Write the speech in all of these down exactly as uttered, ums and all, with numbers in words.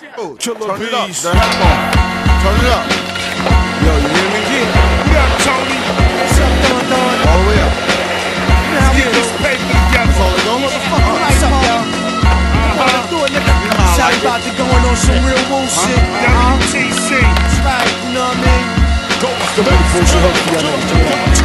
Oh, turn it up, turn it up. Yo, you hear me? Yeah. We got Tony. What's up, Don Don? All the way up. Let's get this paper together. All the way up. All right, come on. Uh-huh. Shout about to going on some real bullshit. W T C. That's right, you know what I mean? Go with the baby bullshit.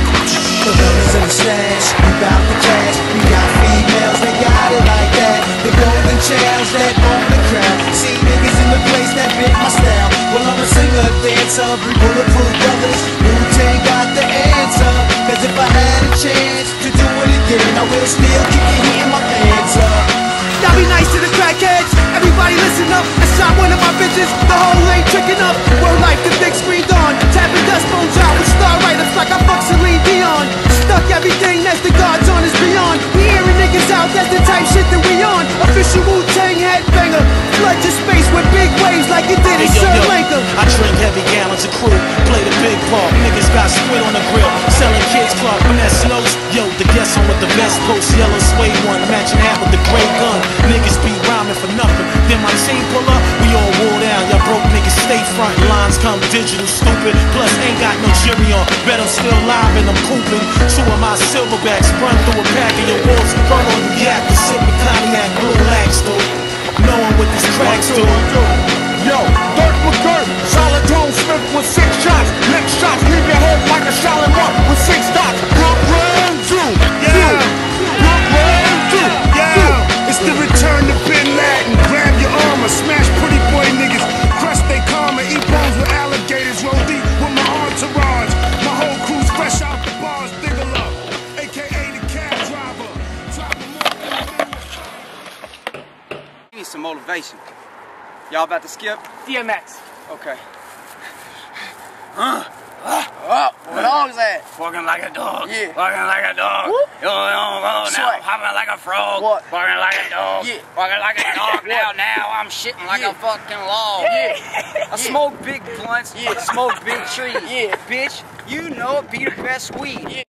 The hood's in the stash. We bout the cash. We got females. They got it like that. The golden chairs that own the crowd. See niggas in the place that bit my style. Well, I'm a singer, dancer, three bulletproof brothers. Wu-Tang got the answer. Cause if I had a chance to do it again, I will still keep you hitting my pants up. Y'all be nice to the crackheads. Everybody listen up. I shot one of my bitches. The whole lane tricking up. World life, the big screen on. Tapping dust bones out with star writers like I fuck Celine Dion. Stuck everything that's the God's on is beyond. We airing niggas out. That's the type shit that we on. Official Wu-Tang headbanger. Flood your space with big waves like you did in Sri Lanka. I drink heavy gallons of crew. Play the big part. Niggas got squid on the grill. Selling kids club. Finesse notes. Yo, the guest on with the best post. Yellow suede one. Matching hat with the gray gun. Niggas be rhyming for nothing. Then my team pull up, we all wore down. Y'all broke niggas stay front. Lines come digital, stupid. Plus ain't got no jury on. Bet I'm still live and I'm pooping. Two of my silverbacks run through a pack of your wolves. Run on you yak to sip with cognac, blue lax, dude. Knowing what these cracks do. Yo, Dirk McGurk, Solidone Smith with six shots. Next shots leave your head like a solid rock with six dots. Rock round two. Yeah. Rock round two. Yeah. It's the return to Bin Laden. Grab your armor, smash pretty boy niggas. Crush they karma, eat bones with alligators. Roll deep with my entourage. My whole crew's fresh out the bars. Diggle up, A K A the cab driver. Drop them up. You need some motivation. Y'all about to skip? D M X. Okay. Huh? Huh? What dog's that? Walking like a dog. Yeah. Walking like a dog. Whoop. Yo, yo, yo, now. Hopping like a frog. What? Walking like a dog. Yeah. Walking like a dog. Now, now I'm shitting like yeah. a fucking log. Yeah. yeah. I smoke big blunts. Yeah. Smoke big trees. Yeah. Bitch, you know it be the best weed. Yeah.